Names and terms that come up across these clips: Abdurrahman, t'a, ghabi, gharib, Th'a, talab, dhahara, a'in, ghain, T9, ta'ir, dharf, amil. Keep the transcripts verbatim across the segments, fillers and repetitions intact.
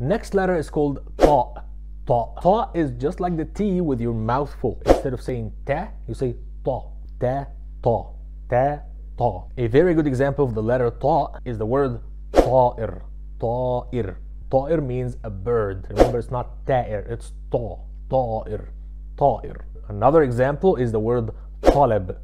Next letter is called ta. Ta. Ta is just like the T with your mouth full. Instead of saying ta, you say ta. Ta. Ta. Ta. Ta. A very good example of the letter ta is the word ta'ir. Ta'ir. Ta'ir means a bird. Remember, it's not ta'ir, it's ta. Ta'ir. Ta'ir. Another example is the word talab.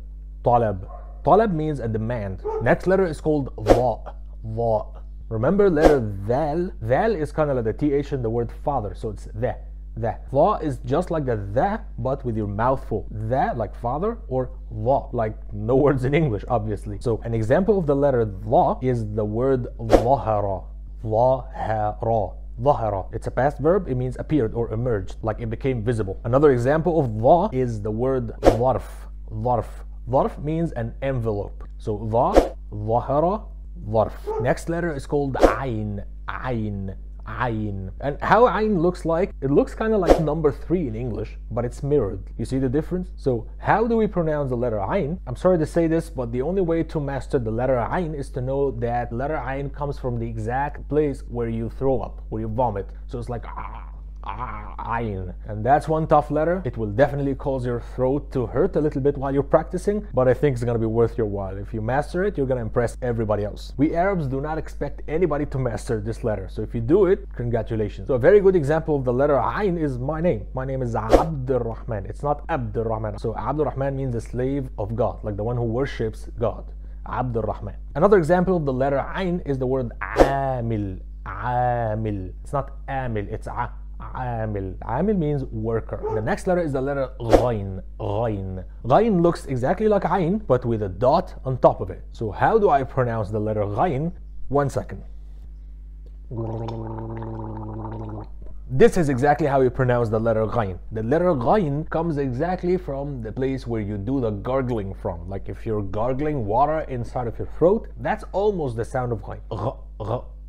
Talab. Talab means a demand. Next letter is called va. Va. Remember letter thal. Thal is kind of like the th in the word father, so it's the. The. Va is just like the the, but with your mouth full. The, like father, or va, like no words in English, obviously. So an example of the letter va is the word dhahara. Dhahara. Dhahara. It's a past verb, it means appeared or emerged, like it became visible. Another example of dha is the word dharf. Dharf. Dharf means an envelope. So dha, dhahara, dharf. Next letter is called ayn. Ayn. Ayn. And how ayn looks like? It looks kind of like number three in English, but it's mirrored. You see the difference? So how do we pronounce the letter ayn? I'm sorry to say this, but the only way to master the letter ayn is to know that letter ayn comes from the exact place where you throw up, where you vomit. So it's like ah, ah, ayn. And that's one tough letter. It will definitely cause your throat to hurt a little bit while you're practicing, but I think it's gonna be worth your while. If you master it, you're gonna impress everybody else. We Arabs do not expect anybody to master this letter, so if you do it, congratulations. So a very good example of the letter ayn is my name. My name is Abdurrahman. It's not Abdurrahman. So Abdurrahman means the slave of God, like the one who worships God. Abdurrahman. Another example of the letter ayn is the word amil. Amil. It's not amil, it's a. Amil. Amil means worker. The next letter is the letter ghayn. Ghayn. Ghayn looks exactly like ayn, but with a dot on top of it. So how do I pronounce the letter ghayn? One second. This is exactly how you pronounce the letter ghayn. The letter ghayn comes exactly from the place where you do the gargling from. Like if you're gargling water inside of your throat, that's almost the sound of ghayn.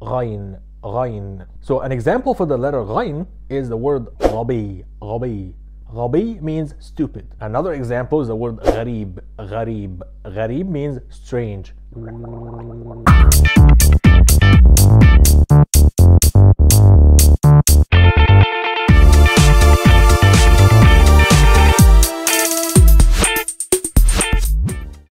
Ghayn. Ghayn. So an example for the letter ghayn is the word ghabi. Ghabi. Ghabi means stupid. Another example is the word gharib. Gharib. Gharib means strange.